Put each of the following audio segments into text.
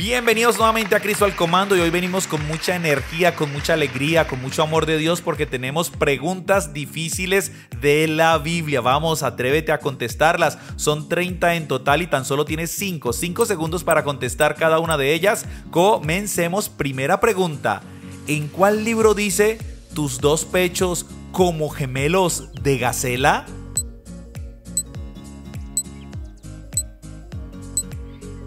Bienvenidos nuevamente a Cristo al Comando, y hoy venimos con mucha energía, con mucha alegría, con mucho amor de Dios, porque tenemos preguntas difíciles de la Biblia. Vamos, atrévete a contestarlas. Son 30 en total y tan solo tienes 5 segundos para contestar cada una de ellas. Comencemos. Primera pregunta: ¿en cuál libro dice tus dos pechos como gemelos de gacela?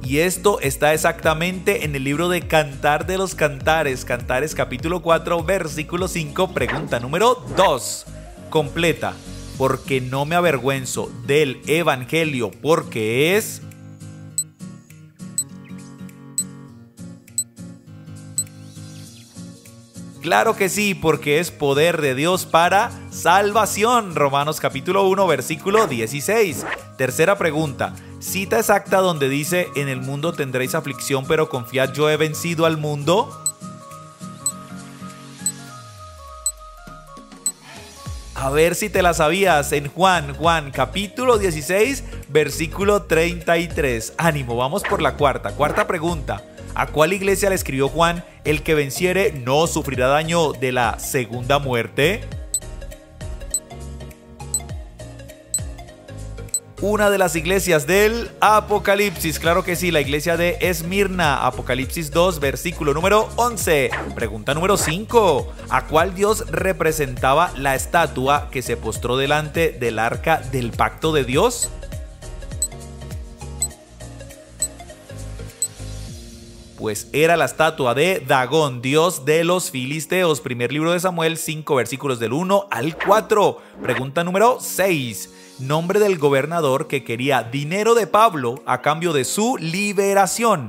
Y esto está exactamente en el libro de Cantar de los Cantares, Cantares capítulo 4, versículo 5, pregunta número 2. Completa, porque no me avergüenzo del evangelio, porque es... Claro que sí, porque es poder de Dios para salvación. Romanos capítulo 1, versículo 16. Tercera pregunta. Cita exacta donde dice: en el mundo tendréis aflicción, pero confiad, yo he vencido al mundo. A ver si te la sabías, en Juan capítulo 16, versículo 33. Ánimo, vamos por la cuarta pregunta. ¿A cuál iglesia le escribió Juan: el que venciere no sufrirá daño de la segunda muerte? Una de las iglesias del Apocalipsis, claro que sí, la iglesia de Esmirna, Apocalipsis 2, versículo número 11. Pregunta número 5. ¿A cuál dios representaba la estatua que se postró delante del arca del pacto de Dios? Pues era la estatua de Dagón, dios de los filisteos. Primer libro de Samuel 5, versículos del 1 al 4. Pregunta número 6. Nombre del gobernador que quería dinero de Pablo a cambio de su liberación.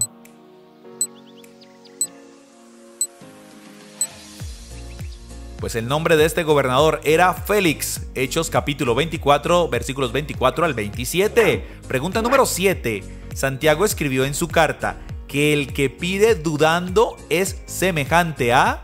Pues el nombre de este gobernador era Félix. Hechos capítulo 24, versículos 24 al 27. Pregunta número 7. Santiago escribió en su carta que el que pide dudando es semejante a...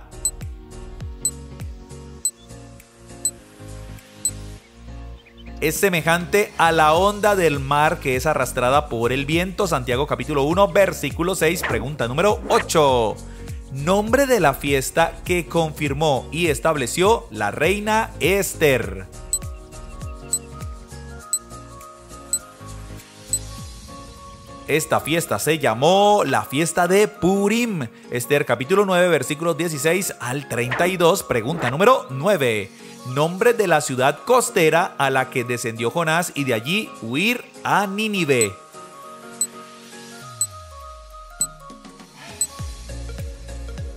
Es semejante a la onda del mar que es arrastrada por el viento. Santiago capítulo 1, versículo 6, pregunta número 8. Nombre de la fiesta que confirmó y estableció la reina Esther. Esta fiesta se llamó la fiesta de Purim. Esther capítulo 9, versículos 16 al 32, pregunta número 9. Nombre de la ciudad costera a la que descendió Jonás y de allí huir a Nínive.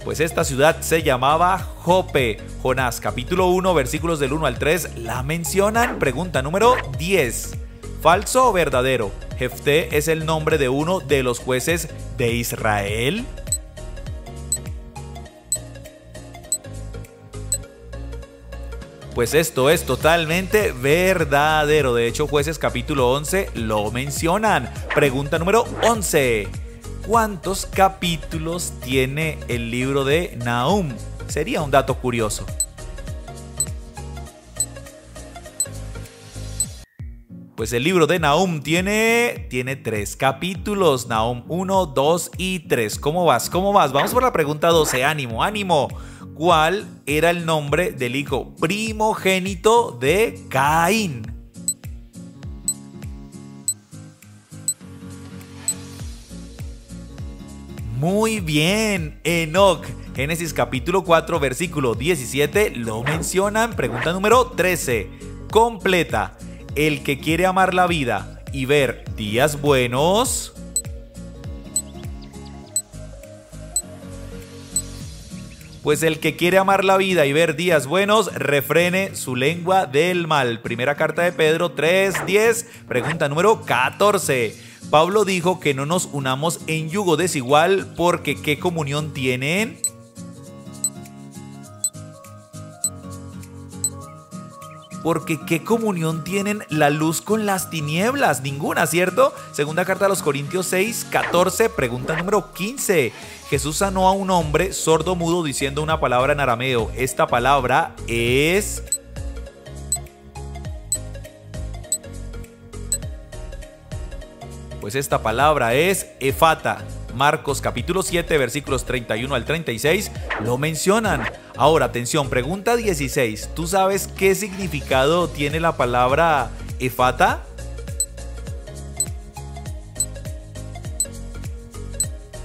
Pues esta ciudad se llamaba Jope. Jonás capítulo 1, versículos del 1 al 3 la mencionan. Pregunta número 10. ¿Falso o verdadero? ¿Jefté es el nombre de uno de los jueces de Israel? Pues esto es totalmente verdadero. De hecho, Jueces capítulo 11 lo mencionan. Pregunta número 11. ¿Cuántos capítulos tiene el libro de Nahum? Sería un dato curioso. Pues el libro de Nahum tiene 3 capítulos. Nahum 1, 2 y 3. ¿Cómo vas? Vamos por la pregunta 12. Ánimo, ánimo. ¿Cuál era el nombre del hijo primogénito de Caín? Muy bien, Enoc. Génesis capítulo 4, versículo 17 lo mencionan. Pregunta número 13. Completa. El que quiere amar la vida y ver días buenos... Pues el que quiere amar la vida y ver días buenos, refrene su lengua del mal. Primera carta de Pedro 3:10, pregunta número 14. Pablo dijo que no nos unamos en yugo desigual, porque ¿qué comunión tienen? Porque ¿qué comunión tienen la luz con las tinieblas? Ninguna, ¿cierto? Segunda carta a los Corintios 6, 14, pregunta número 15. Jesús sanó a un hombre sordo mudo diciendo una palabra en arameo. Esta palabra es... Pues esta palabra es efata. Marcos capítulo 7, versículos 31 al 36, lo mencionan. Ahora, atención, pregunta 16. ¿Tú sabes qué significado tiene la palabra efata?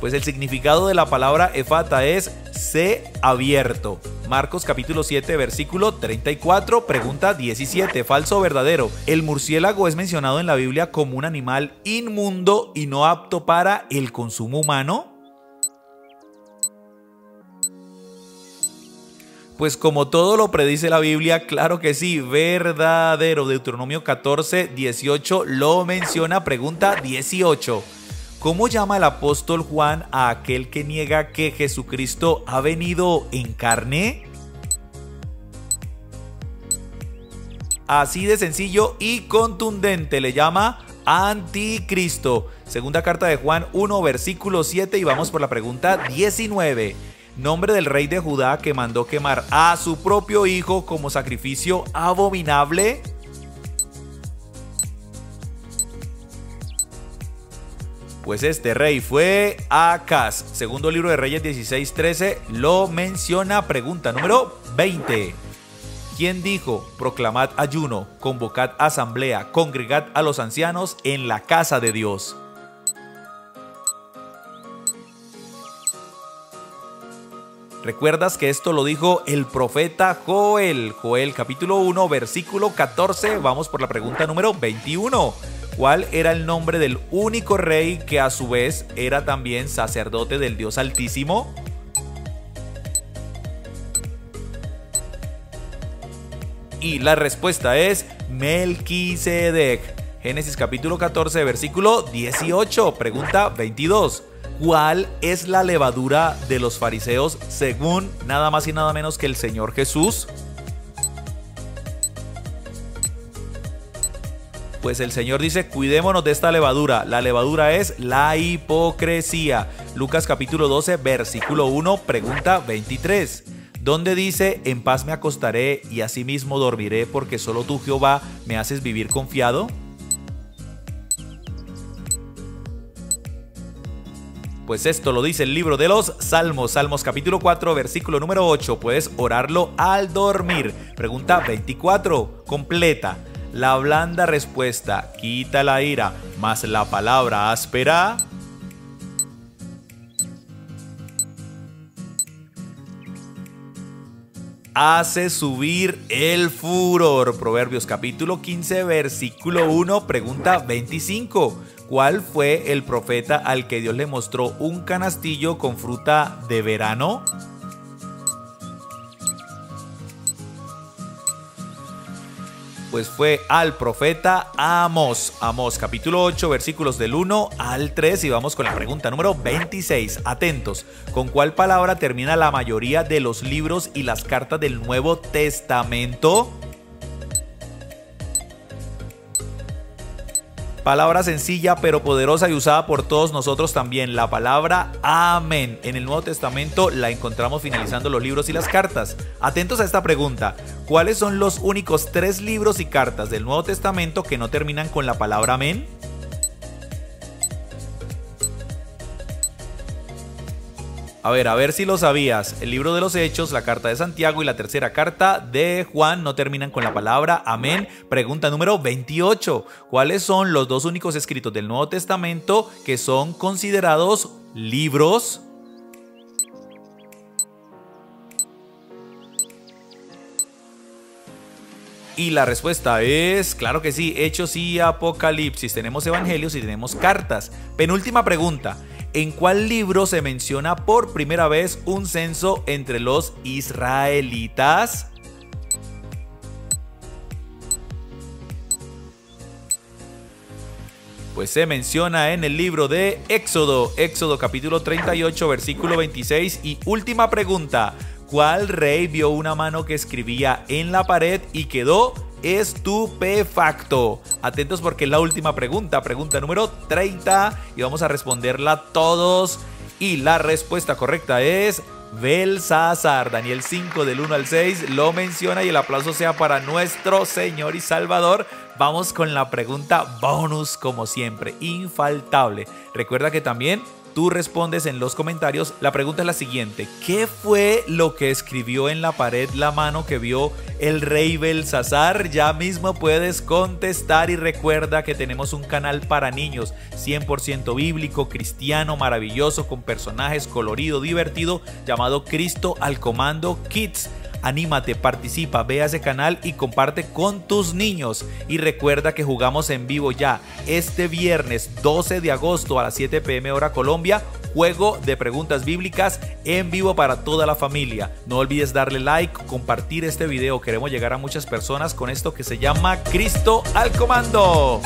Pues el significado de la palabra efata es "se abierto". Marcos capítulo 7, versículo 34, pregunta 17, falso o verdadero. El murciélago es mencionado en la Biblia como un animal inmundo y no apto para el consumo humano. Pues como todo lo predice la Biblia, claro que sí, verdadero. Deuteronomio 14, 18 lo menciona. Pregunta 18. ¿Cómo llama el apóstol Juan a aquel que niega que Jesucristo ha venido en carne? Así de sencillo y contundente, le llama anticristo. Segunda carta de Juan 1, versículo 7, y vamos por la pregunta 19. Nombre del rey de Judá que mandó quemar a su propio hijo como sacrificio abominable. Pues este rey fue Acaz. Segundo libro de Reyes 16:13 lo menciona. Pregunta número 20. ¿Quién dijo: proclamad ayuno, convocad asamblea, congregad a los ancianos en la casa de Dios? ¿Recuerdas que esto lo dijo el profeta Joel? Joel capítulo 1, versículo 14. Vamos por la pregunta número 21. ¿Cuál era el nombre del único rey que a su vez era también sacerdote del Dios Altísimo? Y la respuesta es Melquisedec. Génesis capítulo 14, versículo 18, pregunta 22. ¿Cuál es la levadura de los fariseos según nada más y nada menos que el Señor Jesús? Pues el Señor dice: cuidémonos de esta levadura. La levadura es la hipocresía. Lucas capítulo 12, versículo 1, pregunta 23. ¿Dónde dice: en paz me acostaré y asimismo dormiré, porque solo tú, Jehová, me haces vivir confiado? Pues esto lo dice el libro de los Salmos. Salmos capítulo 4, versículo número 8. Puedes orarlo al dormir. Pregunta 24, completa. La blanda respuesta quita la ira, más la palabra áspera hace subir el furor. Proverbios capítulo 15, versículo 1, pregunta 25. ¿Cuál fue el profeta al que Dios le mostró un canastillo con fruta de verano? Pues fue al profeta Amós. Amós capítulo 8, versículos del 1 al 3, y vamos con la pregunta número 26. Atentos. ¿Con cuál palabra termina la mayoría de los libros y las cartas del Nuevo Testamento? Palabra sencilla pero poderosa y usada por todos nosotros también, la palabra amén. En el Nuevo Testamento la encontramos finalizando los libros y las cartas. Atentos a esta pregunta. ¿Cuáles son los únicos 3 libros y cartas del Nuevo Testamento que no terminan con la palabra amén? A ver si lo sabías. El libro de los Hechos, la carta de Santiago y la tercera carta de Juan no terminan con la palabra amén. Pregunta número 28. ¿Cuáles son los 2 únicos escritos del Nuevo Testamento que son considerados libros? Y la respuesta es, claro que sí, Hechos y Apocalipsis. Tenemos evangelios y tenemos cartas. Penúltima pregunta. ¿En cuál libro se menciona por primera vez un censo entre los israelitas? Pues se menciona en el libro de Éxodo, Éxodo capítulo 38, versículo 26. Y última pregunta, ¿cuál rey vio una mano que escribía en la pared y quedó estupefacto? Atentos porque es la última pregunta, pregunta número 30, y vamos a responderla todos, y la respuesta correcta es Belsasar. Daniel 5 del 1 al 6 lo menciona, y el aplauso sea para nuestro Señor y Salvador. Vamos con la pregunta bonus, como siempre, infaltable. Recuerda que también tú respondes en los comentarios, la pregunta es la siguiente: ¿qué fue lo que escribió en la pared la mano que vio el rey Belsasar? Ya mismo puedes contestar y recuerda que tenemos un canal para niños 100% bíblico, cristiano, maravilloso, con personajes, colorido, divertido, llamado Cristo al Comando Kids. Anímate, participa, ve a ese canal y comparte con tus niños. Y recuerda que jugamos en vivo ya este viernes 12 de agosto a las 7 p.m. hora Colombia. Juego de preguntas bíblicas en vivo para toda la familia. No olvides darle like, compartir este video. Queremos llegar a muchas personas con esto que se llama Cristo al Comando.